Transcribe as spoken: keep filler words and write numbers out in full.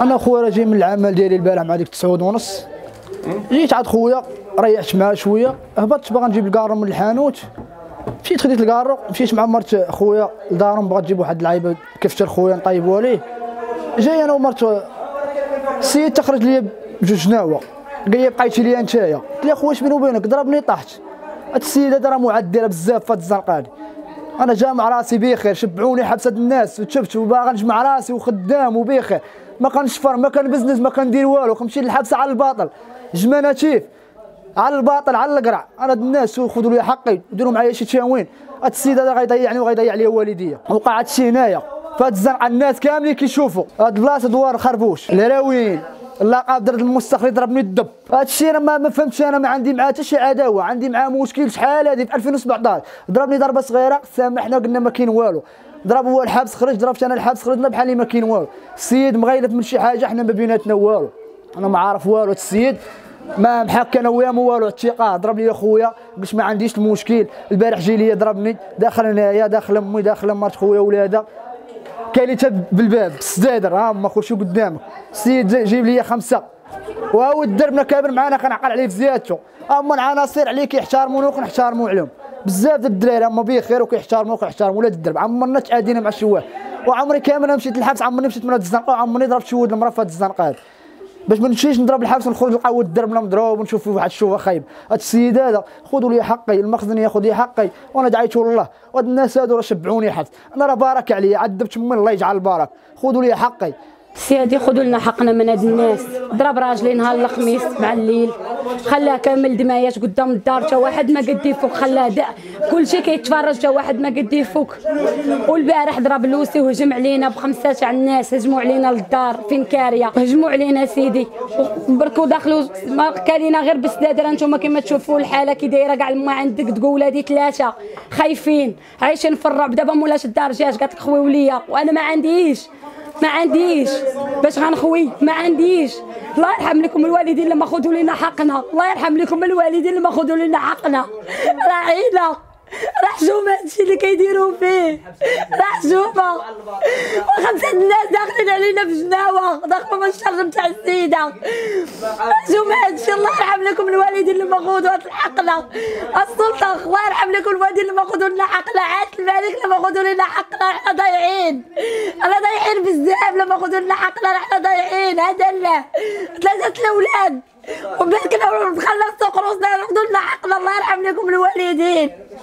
انا خويا راجي من العمل ديالي البارح مع ديك تسعود ونص، جيت عاد خويا ريحت معاه شويه، هبطت باغا نجيب الكارو من الحانوت، مشيت خديت الكارو مشيت مع مرت خويا لدارهم باغا تجيب واحد العيبه كفتر خويا نطيبوها ليه، جاي انا ومرت السيد تخرج ليا بجوج جناوه، قال لي بقيتي ليا نتايا، قلت لها خويا اش بيني وبينك ضربني طحت، هاد السيد هذا راه معدله بزاف فهاد الزنقه، انا جامع راسي بخير، شبعوني حبس هاد الناس وتشبت وباغا نجمع راسي وخدام وبخير، ما كنشفر ما كنبزنس ما كندير والو، كنمشي للحبسه على الباطل، جماناتيف على الباطل على القرع، انا هاد الناس خذوا لي حقي وديروا معايا شي تشاوين، هاد السيد هذا غيضيعني وغيضيع لي والديا، وقع هادشي هنايا، فهاد الزنقه الناس كاملين كيشوفوا، هاد البلاصه دوار خربوش، الراويين، اللاقاب درت المستخري ضربني الدب، هادشي انا ما فهمتش، انا ما عندي معاه حتى شي عداوه، عندي معاه مشكل شحال هادي في ألفين وسبعطاش، ضربني ضربه صغيره، سامحنا قلنا ما كاين والو، ضرب هو الحبس خرج، ضربت انا الحبس خرجنا بحال اللي ما كاين والو، السيد مغيلف من شي حاجه حنا ما بيناتنا والو، انا ما عارف والو، السيد ما محاك انا وياه ما والو، الثقه ضرب لي خويا قلت ما عنديش المشكل، البارح جي ليا ضربني داخل هنايا داخل امي داخل مرت خويا ولادها كاينه بالباب بالسدادر، ها ما خرجش قدامك، السيد جيب لي خمسه وهو دربنا كابر معانا كنعقل عليه في زيادته، اما العناصر عليه كيحترمونا وكنحترمو عليهم بزاف ديال الدراري هما بخير وكيحترمونا وكيحترموا ولاد الدرب، عمرنا تعادينا مع شي واحد، وعمري كامل مشيت للحبس، عمرني مشيت من هاد الزنقه، عمرني ضربت شي ولد المراه في هاد الزنقه هادي، باش ما نمشيش نضرب الحبس ونخرج نلقى ولد دربنا مضروب ونشوف فيه واحد الشوفه خايبه، هاد السيد هذا خذوا لي حقي، المخزن ياخذ لي حقي، وانا دعيت والله، وهاد الناس هادو راه شبعوني حبس، انا راه بارك عليا عذبت من الله يجعل البركه، خذوا لي حقي. سيادي خذوا لنا حقنا من هاد الناس، ضرب راجلي نهار الخميس مع الليل، خلاه كامل دمايات قدام الدار، تا واحد ما قد يفوق، خلاه كلشي كيتفرج تا واحد ما قد يفوق، والبارح ضرب لوسي وهجم علينا بخمسه تاع الناس، هجموا علينا للدار فين كاريه، هجموا علينا سيدي، بركو دخلوا ما كالينا غير بالسدادر، انتم كما تشوفوا الحاله كي دايره كاع، ما عندك تقول هذه ثلاثه خايفين عايشين في الرعب، دابا مولات الدار جات قالت لك خوي وليا، وانا ما عنديش ما عنديش باش غنخوي، ما عنديش، الله يرحم لكم الوالدين لما خذوا لنا حقنا، الله يرحم لكم الوالدين لما خذوا لنا حقنا، راه عيله راه حشومه هادشي اللي كيديروا فيه، راه حشومه، وخمسه الناس داخلين علينا في جناوه ضخمه من الشرج تاع السيده، حشومه هادشي، الله يرحم لكم الوالدين لما خذوا حقنا، السلطه الله يرحم لكم الوالدين لما خذوا لنا حقنا، عاد الملك لما خذوا لنا حقنا، حنا ضايعين، حنا ضايعين بزاف لما خذوا لنا حقنا، حنا ضايعين، هذا لا ثلاثه الاولاد وبنات كنا ندخلوا في السوق روسنا، خذوا لنا حقنا، الله يرحم لكم الوالدين.